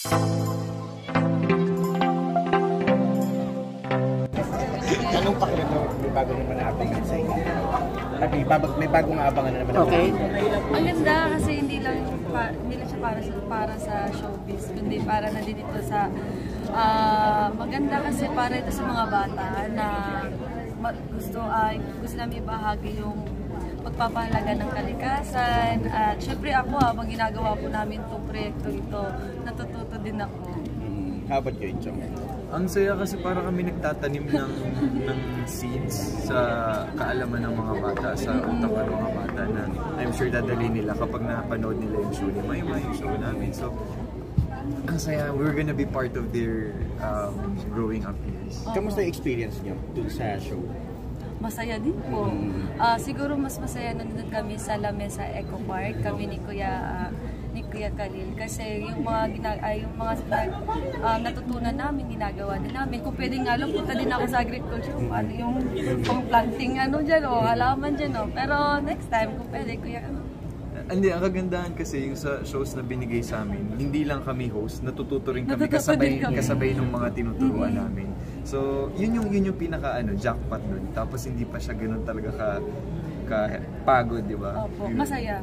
Anong pakiramdam may bago naman abangan sa inyo? May bagong abangan na naman. Okay. Ang ganda kasi hindi lang siya para sa showbiz, kundi para na din ito sa maganda kasi para ito sa mga bata na gusto namin ibahagi yung pagpapahalaga ng kalikasan. At syempre ako habang ginagawa po namin itong proyekto ito, natututo din ako. How about you, Enchong? Ang saya kasi para kami nagtatanim ng seeds sa kaalaman ng mga bata, sa utak ng mga bata na I'm sure dadalhin nila kapag napanood nila yung show ni Maymay, yung show namin. So, ang saya, we're gonna be part of their growing up years. Kamusta yung experience niyo dun sa show? Masaya din po. Siguro mas masaya nandun kami sa lamesa Eco Park, kami ni Kuya Kalil. Kasi yung mga natutunan namin, ginagawa din namin. Kung pwede nga lang, punta din ako sa AgriCOOLture kung ano yung planting dyan o halaman dyan. Pero next time, kung pwede, Kuya Kalil. Hindi, ang kagandahan kasi yung sa shows na binigay sa amin, hindi lang kami host, natututo rin kami kasabay ng mga tinuturuan namin. So, yun yung pinaka jackpot nun. Tapos hindi pa siya ganun talaga ka pagod, di ba? Opo, masaya.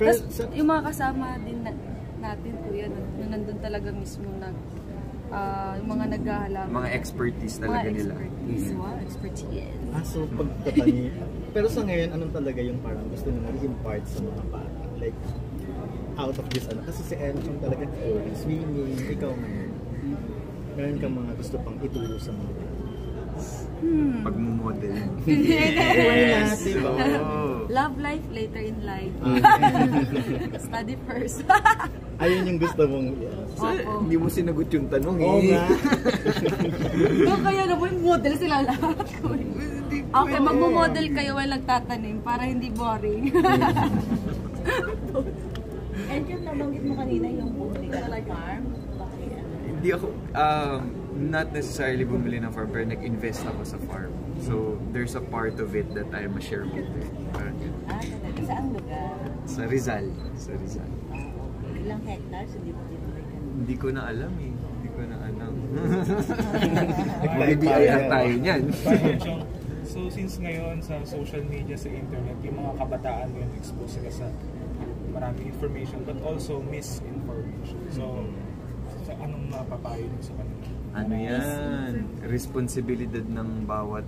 Pero yung mga kasama din natin, Kuya, nung nandun talaga mismo yung mga naghahalam. Mga expertise talaga nila. Expertise. So pagtatani. Pero sa ngayon, anong talaga yung parang gusto nyo maging part sa mga bata? Like, out of this, kasi si Enchong talaga swimming, ikaw ngayon. Meron kang mga gusto pang ituro sa mga bata? Pagmumodel. Yes! Love life later in life. Study first. Ayun yung gusto mong hindi mo sinagot yung tanong Kung kaya naman model sila lahat ko. Okay, magmo-model kayo walang tatanim para hindi boring. And yung nabanggit mo kanina yung vertical farm. Hindi ako not necessarily bumili ng farm, pero nag-invest ako sa farm. So, there's a part of it that I'm a shareholder. Saan lugar? Sa Rizal. Sa Rizal. Ilang hectares? Hindi ko na alam eh. Hindi ko na alam. Mag-BI lang tayo niyan. So, since ngayon sa social media, sa internet, yung mga kabataan ngayon expose sila sa maraming information but also misinformation. So, anong mapapayo nyo sa kanila? Ano yan? Responsibilidad ng bawat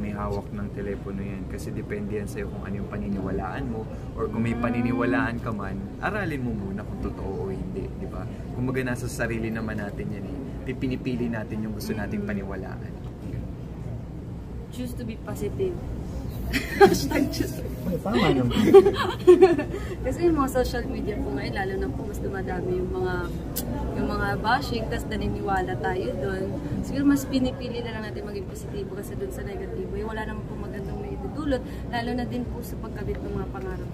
may hawak ng telepono yan. Kasi depende yan sa'yo kung ano yung paniniwalaan mo or kung may paniniwalaan ka man, aralin mo muna kung totoo o hindi, di ba? Kung maga nasa sarili naman natin yan eh. Pinipili natin yung gusto nating paniwalaan. Choose to be positive. Kasi yung mga social media po ngayon, lalo na po mas dumadami yung mga bashing, tas naniniwala tayo doon. Siguro mas pinipili na lang natin maging positibo kasi doon sa negatibo, wala naman po magandang may itudulot, lalo na din po sa pagkabit ng mga pangarap.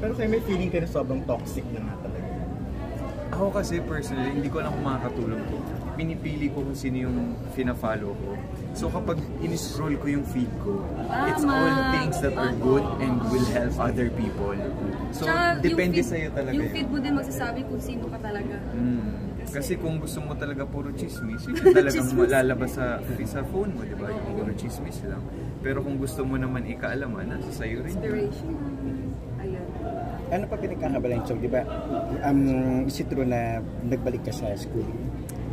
Pero kayo may feeling kayo sobrang toxic na nga talaga. Ako kasi personally, hindi ko alam kung makakatulong ko. Pinipili ko kung sino yung fina-follow ko. So kapag in-scroll ko yung feed ko, it's all things that are good and will help other people. So, depende sa'yo talaga. Yung feed mo din magsasabi kung sino ka talaga. Kasi kung gusto mo talaga puro chismis, yun talagang malalabas sa phone mo, di ba? Yung puro chismis lang. Pero kung gusto mo naman ikaalaman, nasa sa'yo rin. Inspiration. Ayun. Ano pa pinagkakabalan yung di ba? Is it true na nagbalik ka sa school?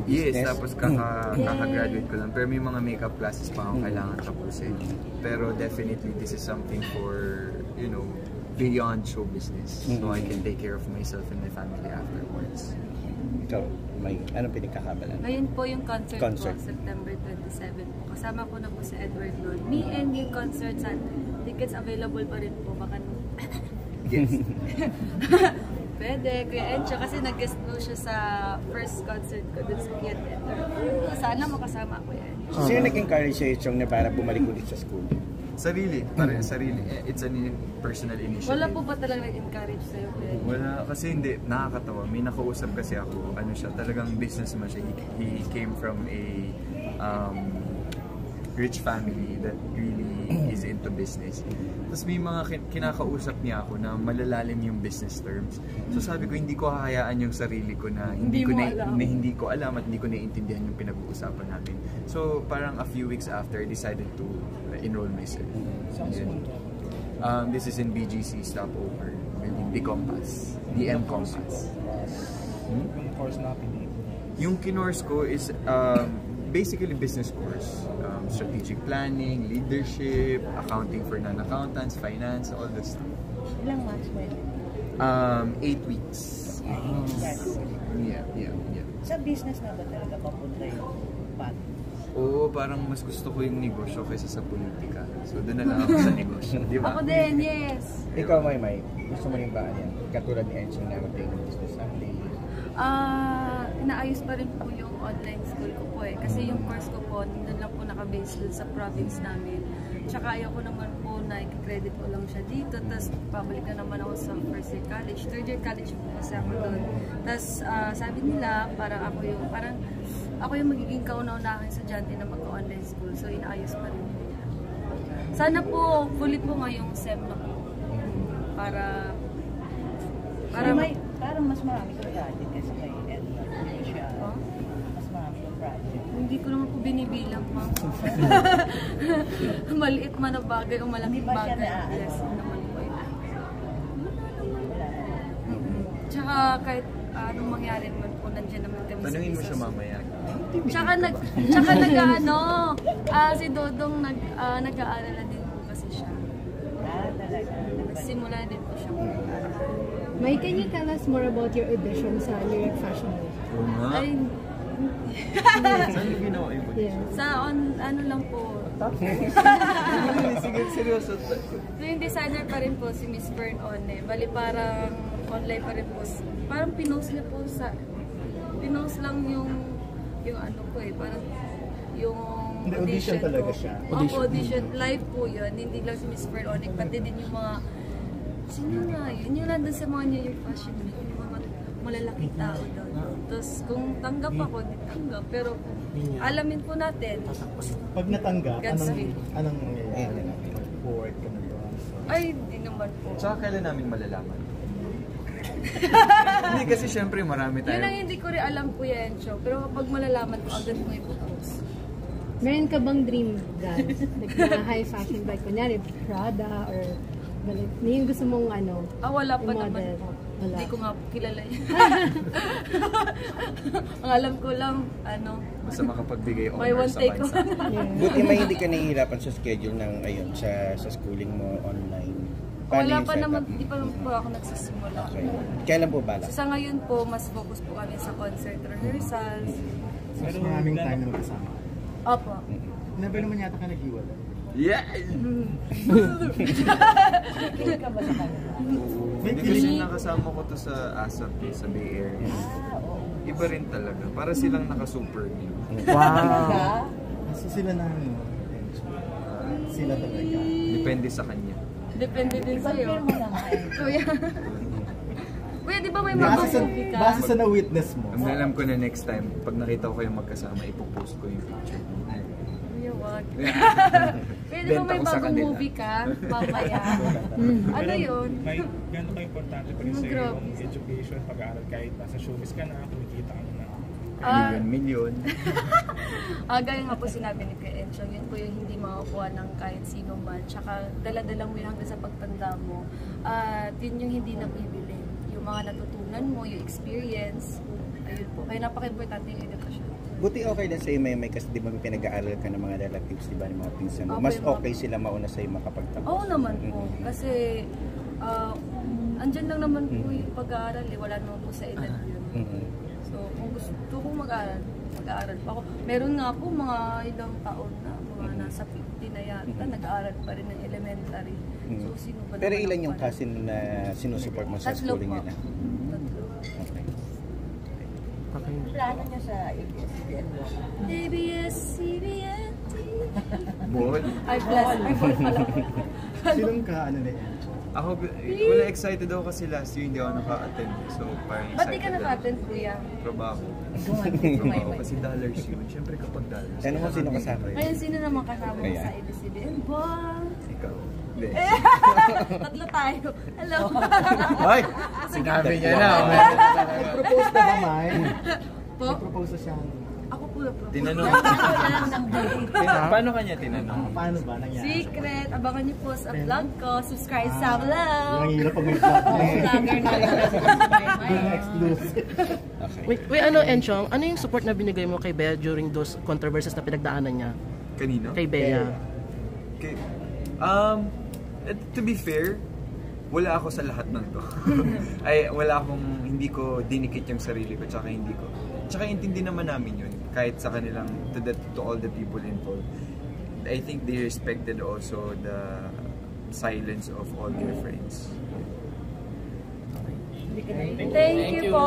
Yes, tapos kakagraduate ko lang. Pero may mga makeup classes pa akong kailangan tapusin. Pero definitely, this is something for, you know, beyond show business. So I can take care of myself and my family afterwards. So, ano pinagkakabalan? Ngayon po yung concert po, September 27 po. Kasama ko na po si Edward Lord. Me and yung concert sa tickets available pa rin po. Baka yes. Pwede, Kuya Enchong, kasi nag-guest po siya sa first concert ko dun sa Kuya Theater. Sana makasama ko yan. Sino nag-encourage siya, Enchong, na para bumalik ulit sa school? Sarili, parang sarili. It's a personal initiative. Wala po ba talaga nag-encourage sa'yo, Kuya Enchong? Wala, kasi hindi. Nakakatawa. May nakausap kasi ako. Ano siya, talagang businessman siya. He came from a rich family that really is into business. Tapos may mga kinakausap niya ako na malalalim yung business terms. So sabi ko, hindi ko hahayaan yung sarili ko na hindi ko alam at hindi ko naiintindihan yung pinag-uusapan natin. So parang a few weeks after, I decided to enroll myself. This is in BGC stopover, the compass, the M compass. Yung course na pinili? Yung kinorse ko is basically business course. Strategic planning, leadership, accounting for non-accountants, finance, all that stuff. Ilang months mo yun? 8 weeks. Yeah. Sa business na ba talaga papunta yung path? Oo, parang mas gusto ko yung negosyo kaysa sa politika. So doon na lang ako sa negosyo, di ba? Ako din, yes! Ikaw, Maymay, gusto mo yung baan yan? Katulad ni Enchong na mag-take ng business update? Naayos pa rin po yung online school ko po eh. Kasi yung course ko po, doon lang po naka-base sa province namin. Tsaka ayaw ko naman po na i-credit ko lang siya dito. Tapos pabalik na naman ako sa first year college. Third year college po kasi ako doon. Tapos sabi nila, parang ako yung magiging kauna-unahan sa estudyante na mag-online school. So, inaayos pa rin po niya. Sana po, kulit po ngayong SEM na po. Parang mas marami yung project kasi kay Edward siya. Mas marami yung project. Hindi ko naman po binibilang, ma'am. Maliit man na bagay o malaking bagay. Yes, naman po yun. Tsaka kahit anong mangyari naman po, nandiyan naman kami sa business. Tanungin mo siya mamaya. Si Dodong nag-aaral na din po kasi siya. Simula din po siya. May, can you tell us more about your audition sa Lyric Fashion Week? Oo nga. Saan yung ginawa yung audition? Sa ano lang po. Sige, seryoso. So yung designer pa rin po si Miss Furne One. Bali parang online pa rin po. Parang pinost niya po sa... Pinost lang yung ano ko eh, parang yung audition talaga siya. Audition. Live po yun, hindi lang si Miss Furne One. Pati din yung mga... Sino nga yun? Yung nandun sa mga New York Fashion Week, yung mga malalaki tao daw. Tapos kung tanggap ako, di tanggap. Pero alamin po natin. Pag natanggap, anong nangyayari? Report ka na ba? Ay, di naman po. Tsaka kailan namin malalaman? Hindi kasi syempre marami tayo. Yun ang hindi ko rin alam, Kuya Encho. Pero kapag malalaman ko, agad mo ipopost. Meron ka bang dream brand? Like na high fashion bike, kunyari Prada or... Ngayon gusto mong ano? Wala pa naman. Hindi ko nga kilala yun. Ang alam ko lang, ano? Basta makapagbigay honor sa bansa. Buti may hindi ka nahihirapan sa schedule ng ayun, sa schooling mo online. Wala pa naman, hindi pa po ako nagsasimula. Kailan po bala? Sa ngayon po, mas focus po kami sa concert rehearsals. Mas maraming time naman kasama. Opo. Nabi naman yata ka nag-iwala. Yeah! Kailan ka ba sa kanila? Kasi nakasama ko to sa ASAP, sa Bay Area. Iba rin talaga. Para silang naka-super new. Wow! Kasi sila namin. Sila talaga. Depende sa kanya. Depende din sa'yo. Kuya. Kuya, di ba may mag-coffee ka? Base sa na-witness mo. Alam ko na next time, pag nakita ko kayong magkasama, ipopost ko yung picture. Pwede ba may bagong movie ka? Papaya. Ano yun? Gano'n ka importante pa rin sa'yo yung education, pag-aaral kahit nasa showbiz ka na, kumikita ka na million. Gaya nga po sinabi ni Kuya Enchong, yun po yung hindi makakuha ng kahit sino man. Tsaka dala-dala mo yung hanggang sa pagtanda mo. Yun yung hindi napibili. Yung mga natutunan mo, yung experience. Ayun po. Kaya napaka-importante yung edukasyon. Buti okay na sa'yo, Maymay, kasi di ba pinag-aaral ka ng mga relatives, di ba, ng mga pinsan mo? Mas okay sila mauna sa'yo makapagtapos. Oo naman po. Kasi, andyan lang naman po yung pag-aaral eh. Wala naman po sa edad yun. So, kung gusto kong mag-aaral, mag-aaral pa ako. Meron nga po mga ilang taon na, mga nasa 50 na yata, nag-aaral pa rin ng elementary. So, sino ba? Pero ilan yung kasi na sinusupport mo sa schooling nila? Plano niya sa ABS-CBN? ABS-CBN Ball? Ay, plus. Ay, ball pala. Sinong ka, ano na yun? Ako, wala excited ako kasi last year hindi ako naka-attend. So, parang excited. Ba't di ka naka-attend, Kuya? Trabaho. Trabaho kasi dollars yun. Siyempre kapag dollars. Ano mo sino kasama yun? Ngayon, sino naman kasama mo sa ABCBN? Ball! Ikaw. Tatlo tayo. Hello. Ay! Sinabi niya na. Propose na ba, May? Po? Propose na siya. Ako po na-propose. Tinanong. Paano kanya tinanong? Paano ba? Secret. Abangan niyo po sa vlog ko. Subscribe sa vlog. Nangihira pag may vlog. Vlogger na lang. Exclusive. Wait, ano, Enchong? Ano yung support na binigay mo kay Bea during those controversies na pinagdaanan niya? Kanino? Kay Bea. Okay. To be fair, wala ako sa lahat ng to. Ay, wala akong, hindi ko dinikit yung sarili ko, tsaka hindi ko. Tsaka intindi naman namin yun, kahit sa kanilang, to all the people involved. I think they respected also the silence of all their friends. Thank you po!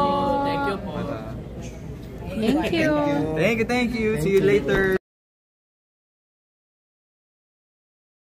Thank you. Thank you. See you later.